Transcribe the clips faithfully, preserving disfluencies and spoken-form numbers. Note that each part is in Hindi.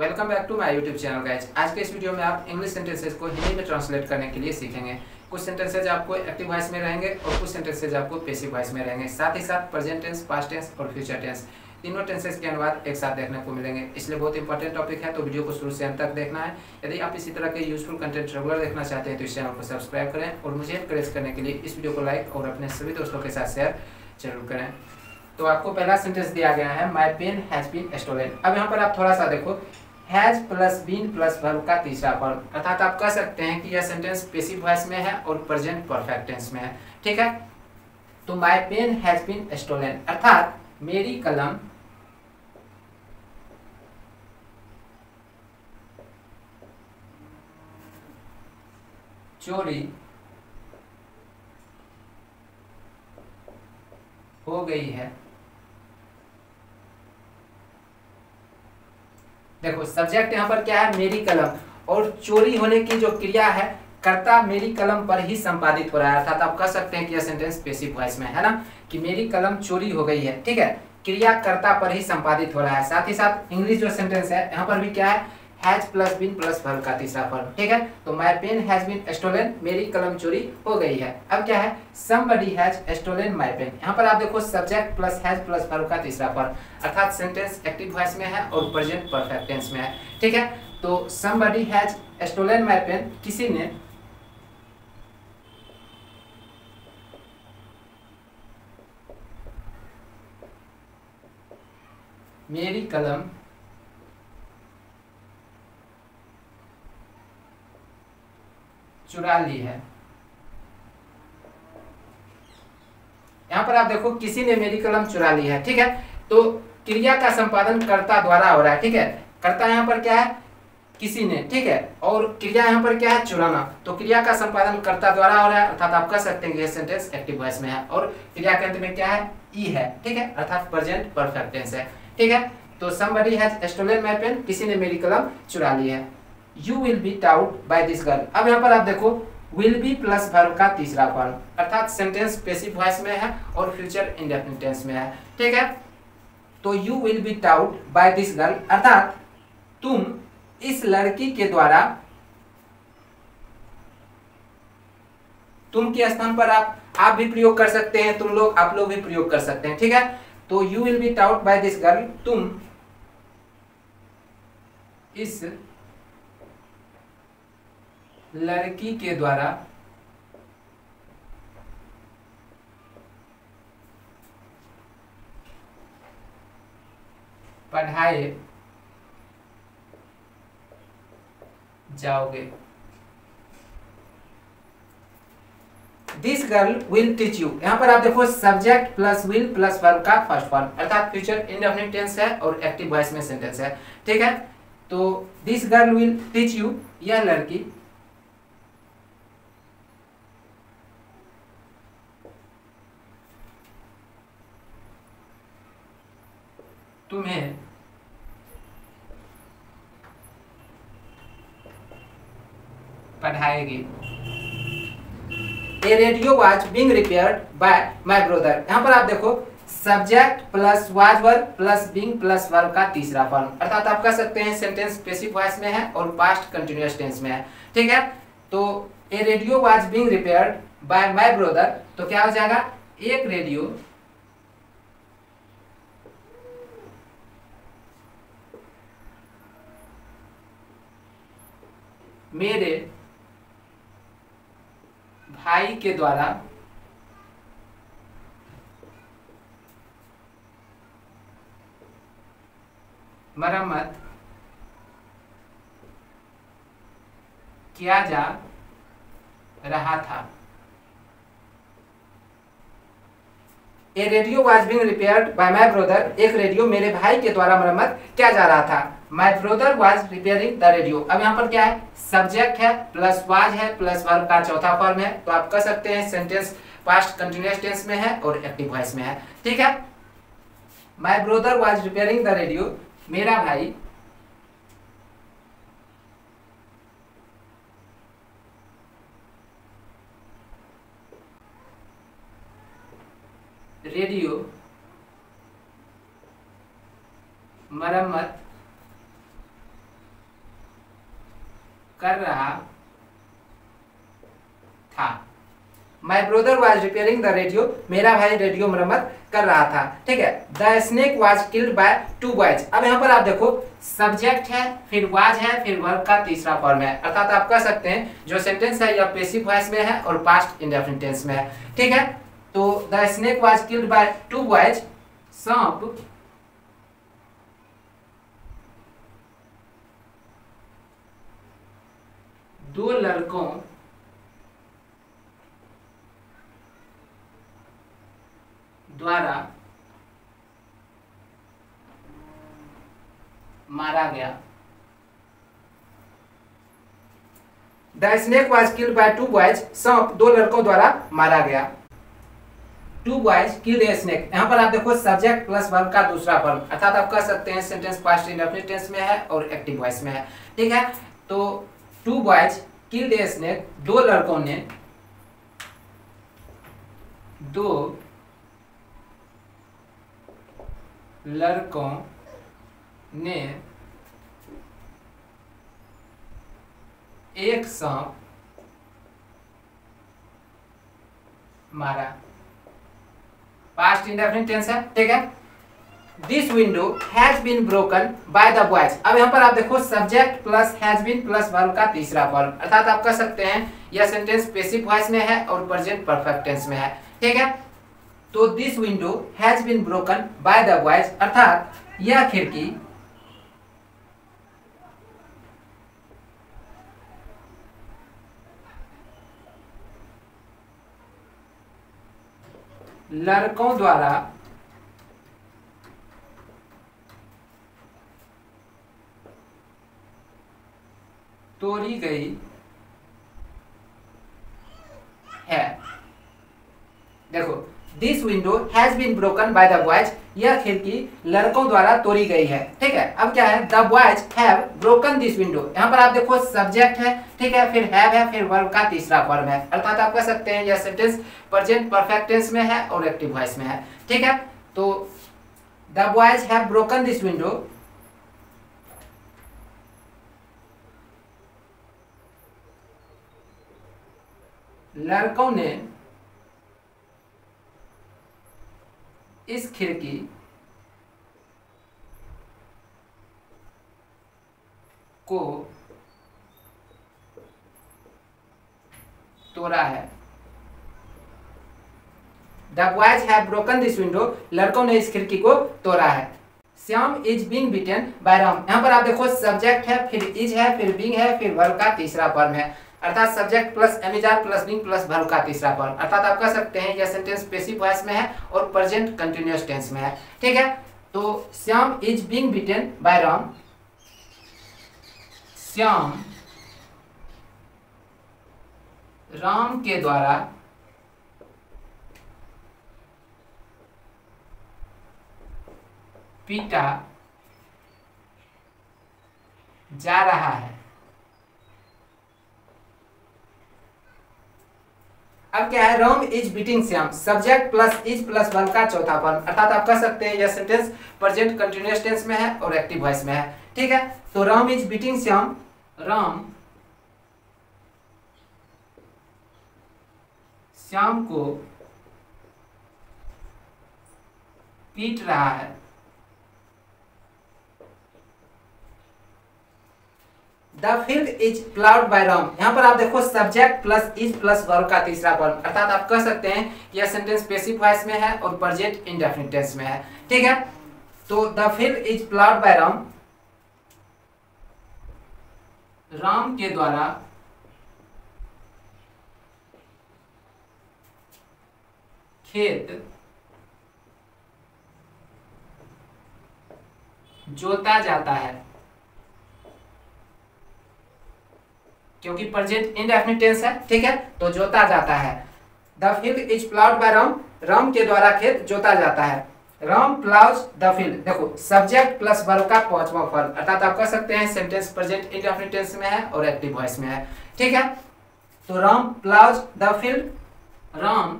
Welcome back to my YouTube channel guys. आज के इस वीडियो में आप इंग्लिश सेंटेंसेज को हिंदी में ट्रांसलेट करने के लिए सीखेंगे। कुछ सेंटेंसेज आपको एक्टिव वॉइस में रहेंगे और कुछ सेंटेंसेज आपको पैसिव वॉइस में रहेंगे। साथ ही साथ प्रेजेंट टेंस, पास्ट टेंस और फ्यूचर टेंस तीनों टेंसेज के अनुवाद एक साथ देखने को मिलेंगे, इसलिए बहुत इंपॉर्टेंट टॉपिक है, तो वीडियो को शुरू से अंत तक देखना है। यदि आप इसी तरह के यूजफुल कंटेंट रेगुलर देखना चाहते हैं तो इस चैनल को सब्सक्राइब करें और मुझे एनकरेज करने के लिए इस वीडियो को लाइक और अपने सभी दोस्तों के साथ शेयर जरूर करें। तो आपको पहला सेंटेंस दिया गया है, my pen has been stolen. अब यहाँ पर आप थोड़ा सा देखो, has plus been plus verb का तीसरा वर्ब, अर्थात आप कह सकते हैं कि यह सेंटेंस पैसिव वॉइस में है और प्रेजेंट परफेक्ट टेंस में है। ठीक है, तो my pen has been stolen अर्थात मेरी कलम चोरी हो गई है। देखो सब्जेक्ट यहाँ पर क्या है, मेरी कलम, और चोरी होने की जो क्रिया है कर्ता मेरी कलम पर ही संपादित हो रहा है, अर्थात आप कह सकते हैं कि यह सेंटेंस पैसिव वॉइस में है ना, कि मेरी कलम चोरी हो गई है। ठीक है, क्रिया कर्ता पर ही संपादित हो रहा है। साथ ही साथ इंग्लिश जो सेंटेंस है यहाँ पर भी क्या है, has plus been plus verb का तीसरा वर्ब। ठीक है, तो my pen has been stolen, मेरी कलम चोरी हो गई है। अब क्या है, somebody has stolen my pen. यहाँ पर आप देखो subject plus has plus verb का तीसरा वर्ब, अर्थात सेंटेंस एक्टिव वॉइस में है और प्रेजेंट परफेक्ट टेंस में है। ठीक है, तो somebody has stolen my pen, किसी ने मेरी कलम चुरा ली है। यहाँ पर आप देखो किसी ने मेरी कलम चुरा ली है। ठीक है, तो क्रिया का संपादन कर्ता द्वारा हो रहा है। ठीक है, कर्ता यहाँ पर क्या है, किसी ने। ठीक है, और क्रिया यहाँ पर क्या है, चुराना, तो क्रिया का संपादन कर्ता द्वारा हो रहा है, अर्थात आप कह सकते हैं कि यह सेंटेंस एक्टिव वॉइस में है और क्रिया के अंत में क्या है, ई है। ठीक है, अर्थात प्रेजेंट परफेक्ट टेंस है। ठीक है, तो somebody has stolen my pen, किसी ने मेरी कलम चुरा ली है। You will be taught by this girl। अब यहाँ पर आप देखो will be plus verb का तीसरा वर्ब, अर्थात सेंटेंस पैसिव वॉइस में है और फ्यूचर इंडेफिनिट टेंस में है। ठीक है, तो you will be taught by this girl अर्थात तुम इस लड़की के द्वारा, तुम के स्थान पर आप आप भी प्रयोग कर सकते हैं, तुम लोग आप लोग भी प्रयोग कर सकते हैं। ठीक है, तो you will be taught by this girl, तुम इस लड़की के द्वारा पढ़ाए जाओगे। This girl will teach you. यहाँ पर आप देखो subject plus will plus verb का फर्स्ट फॉर्म, अर्थात फ्यूचर इंडेफिनिट टेंस है और एक्टिव वॉइस में सेंटेंस है। ठीक है, तो this girl will teach you, यह लड़की तुम्हें पढ़ाएगी। A radio was being repaired by my brother. यहाँ पर आप देखो subject plus was verb plus being plus verb का तीसरा फॉर्म, अर्थात आप कह सकते हैं सेंटेंस पैसिव वॉइस में है और पास्ट कंटिन्यूअस टेंस में है। ठीक है, तो a radio was being repaired by my brother, तो क्या हो जाएगा, एक रेडियो मेरे भाई के द्वारा मरम्मत किया जा रहा था। A radio was being repaired by my brother, एक रेडियो मेरे भाई के द्वारा मरम्मत किया जा रहा था। My brother was repairing the radio। अब यहाँ पर क्या है, सब्जेक्ट है प्लस वाज है प्लस वर्ब का चौथा फॉर्म है, तो आप कह सकते हैं सेंटेंस पास्ट कंटिन्यूअस टेंस में है और एक्टिव वॉइस में है। ठीक है, My brother was repairing the radio, मेरा भाई रेडियो मरम्मत कर रहा था। My brother was repairing the radio. मेरा भाई रेडियो मरम्मत कर रहा था। ठीक है, The snake was killed by two boys. अब यहाँ पर आप देखो सब्जेक्ट है, फिर वाज है, फिर वर्ब का तीसरा फॉर्म है, अर्थात आप कह सकते हैं जो सेंटेंस है यह पैसिव वॉइस में है और पास्ट इंडेफिनिट टेंस में है। ठीक है, तो The snake was killed by two boys. सांप दो लड़कों द्वारा मारा गया। The snake was killed by two boys. सांप दो लड़कों द्वारा मारा गया। Two boys killed a snake, यहाँ पर आप देखो सब्जेक्ट प्लस वर्ब का दूसरा फॉर्म, अर्थात आप कह सकते हैं सेंटेंस पास्ट इंडेफिनिट टेंस में है और एक्टिव वॉइस में है। ठीक है, तो two boys killed a snake, दो लड़कों ने दो लड़कों ने एक सांप मारा, पास्ट इंडेफिनिट टेंस है। ठीक है, this window has been broken by the boys. अब यहाँ पर आप देखो subject plus has been plus verb का तीसरा फॉर्म, अर्थात आप कह सकते हैं यह सेंटेंस पैसिव वॉइस में है और प्रेजेंट परफेक्ट टेंस में है। ठीक है, तो this window has been broken by the boys, अर्थात यह खिड़की लड़कों द्वारा तोड़ी गई है। देखो this window has been broken by the boys, यह खिड़की लड़कों द्वारा तोड़ी गई है। ठीक है, अब क्या है, the boys have broken this window, यहाँ पर आप देखो सब्जेक्ट है, ठीक है, फिर हैव है, फिर वर्ब का तीसरा फॉर्म है, अर्थात आप कह सकते हैं यह सेंटेंस प्रेजेंट परफेक्ट टेंस में है और एक्टिव वॉइस में है। ठीक है, तो the boys have broken this window लड़कों ने इस खिड़की को तोड़ा है। The boys have broken this window, लड़कों ने इस खिड़की को तोड़ा है। Shyam is been beaten by Ram, यहाँ पर आप देखो सब्जेक्ट है, फिर इज है, फिर बींग है, फिर वर्ब का तीसरा फॉर्म है, अर्थात subject plus MER plus being plus verb का तीसरा फॉर्म, अर्थात आप कह सकते हैं यह सेंटेंस पैसिव वॉइस में है और प्रेजेंट कंटीन्यूअस टेंस में है। ठीक है, तो Shyam is being beaten by Ram, Shyam Ram के द्वारा पीटा जा रहा है। अब क्या है, Ram is beating Shyam, subject plus is plus verb का चौथा फॉर्म, अर्थात आप कह सकते हैं यह सेंटेंस प्रेजेंट कंटीन्यूअस टेंस में है और एक्टिव वॉइस में है। ठीक है, तो राम इज बीटिंग श्याम, राम श्याम को पीट रहा है। The field is ploughed by Ram, यहाँ पर आप देखो subject plus is plus verb का तीसरा फॉर्म, अर्थात आप कह सकते हैं यह सेंटेंस पैसिव वॉइस में है और प्रेजेंट इंडेफिनिट टेंस में है। ठीक है, तो the field is ploughed by Ram, Ram के द्वारा खेत जोता जाता है, क्योंकि प्रेजेंट इंडेफिनिट टेंस है। ठीक है, तो जोता जाता है। The field is ploughed by Ram, Ram के द्वारा खेत जोता जाता है। राम प्लाउज द फील्ड, देखो सब्जेक्ट प्लस वर्ब का पांचवा फॉर्म, अर्थात आप कह सकते हैं सेंटेंस प्रेजेंट इंडेफिनिट टेंस में है और एक्टिव वॉइस में है। ठीक है, तो Ram ploughs the field, Ram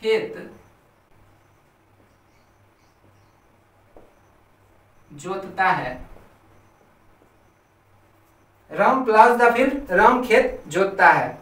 खेत जोतता है। Ram ploughs the field, Ram खेत जोतता है।